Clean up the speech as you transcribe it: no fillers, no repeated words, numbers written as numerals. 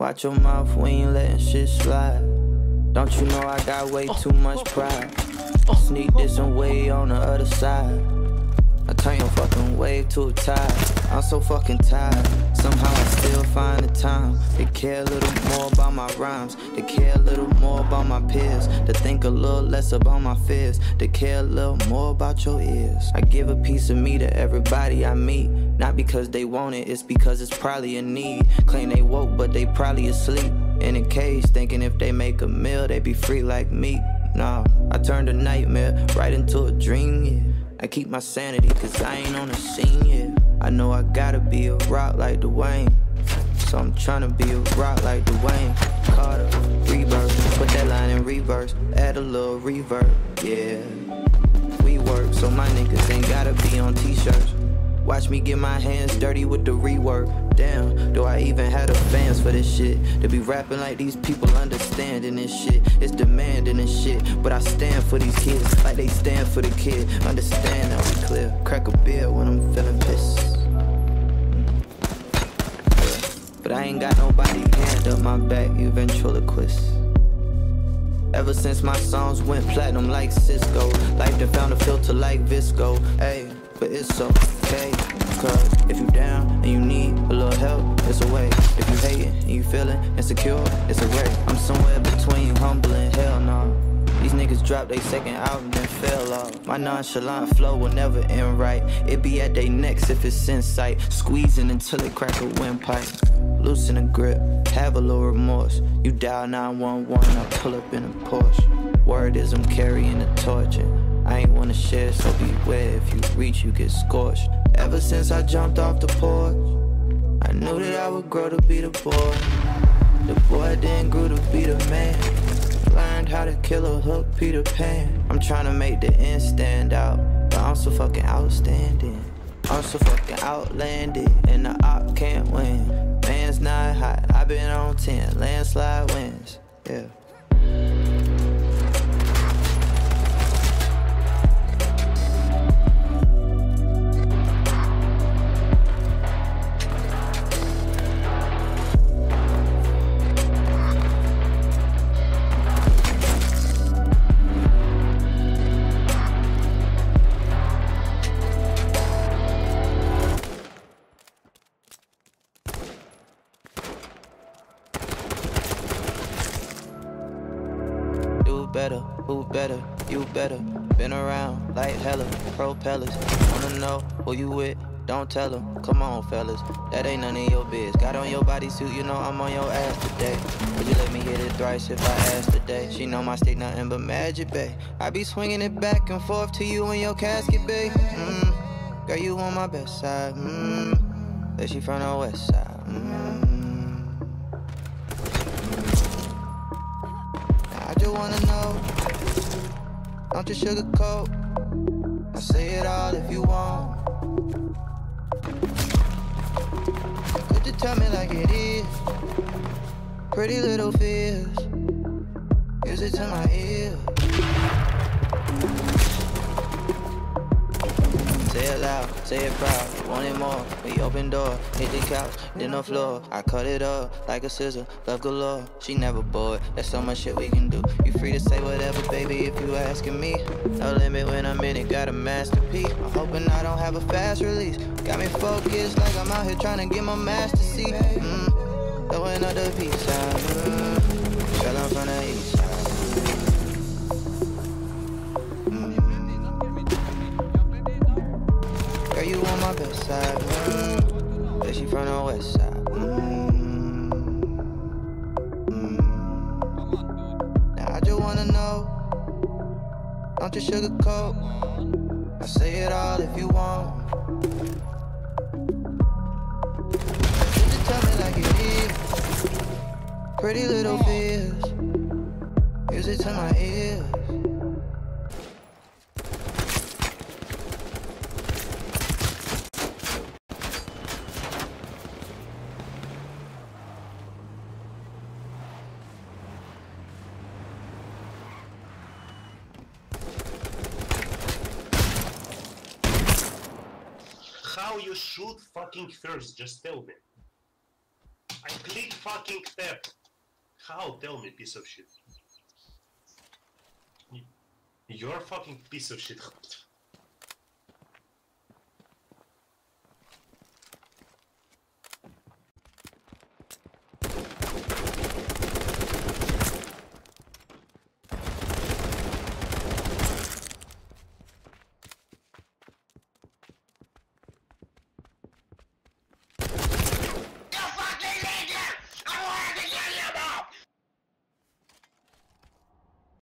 Watch your mouth when you letting shit slide. Don't you know I got way too much pride? Sneak this and way on the other side. I turn your fucking wave to a tide. I'm so fucking tired. Somehow I still find the time to care a little more about my rhymes, to care a little more about my peers, to think a little less about my fears, to care a little more about your ears. I give a piece of me to everybody I meet. Not because they want it, it's because it's probably a need. Claim they woke, but they probably asleep in a cage, thinking if they make a meal, they be free like me. Nah, I turned a nightmare right into a dream, yeah. I keep my sanity, cause I ain't on the scene, yeah. I know I gotta be a rock like Dwayne, so I'm tryna be a rock like Dwayne Carter, rebirth, put that line in reverse, add a little reverb, yeah. We work, so my niggas ain't gotta be on t-shirts. Watch me get my hands dirty with the rework. Damn, do I even have the fans for this shit? To be rapping like these people understanding this shit. It's demanding this shit, but I stand for these kids like they stand for the kid. Understand that we clear. Crack a beer when I'm feeling pissed. Yeah. But I ain't got nobody hand up my back, you ventriloquist. Ever since my songs went platinum like Cisco, life done found a filter like Visco. Ayy. But it's okay, cause if you down and you need a little help, it's a way. If you hating and you feeling insecure, it's a way. I'm somewhere between humble and hell nah. These niggas drop they second album and fell off. My nonchalant flow will never end right. It be at they necks if it's in sight. Squeezing until it crack a windpipe. Loosen the grip, have a little remorse. You dial 911, I pull up in a Porsche. Word is I'm carrying the torch. I ain't wanna share, so beware. If you reach, you get scorched. Ever since I jumped off the porch, I knew that I would grow to be the boy. The boy then grew to be the man. Learned how to kill a hook, Peter Pan. I'm tryna make the end stand out, but I'm so fucking outstanding. I'm so fucking outlandish, and the op can't win. Man's not hot, I been on 10, landslide wins, yeah. Who better, you better, been around like hella, propellers, wanna know who you with, don't tell them, come on fellas, that ain't none of your biz, got on your bodysuit, you know I'm on your ass today, would you let me hit it thrice if I asked today, she know my stick nothing but magic, babe, I be swinging it back and forth to you in your casket, babe, girl you on my best side, that she from the west side, I just wanna know, don't you sugarcoat, I'll say it all if you want. Could you tell me like it is, pretty little fears, use it to my ears. Say it loud, say it proud, want it more, we open door, hit the couch, dinner floor, I cut it up, like a scissor, love galore, she never bored, there's so much shit we can do, you free to say whatever, baby, if you asking me, no limit when I'm in it, got a masterpiece, I'm hoping I don't have a fast release, got me focused like I'm out here trying to get my master seat, throwing up the peace side, girl I'm from the east side. You on my best side, yeah, she from the west side, Now I just wanna know, don't you sugarcoat, I say it all if you want. Could you tell me like it is, pretty little fears, use it to my ears. how you shoot fucking first, just tell me. I click fucking tap. How? Tell me, piece of shit. You're a fucking piece of shit.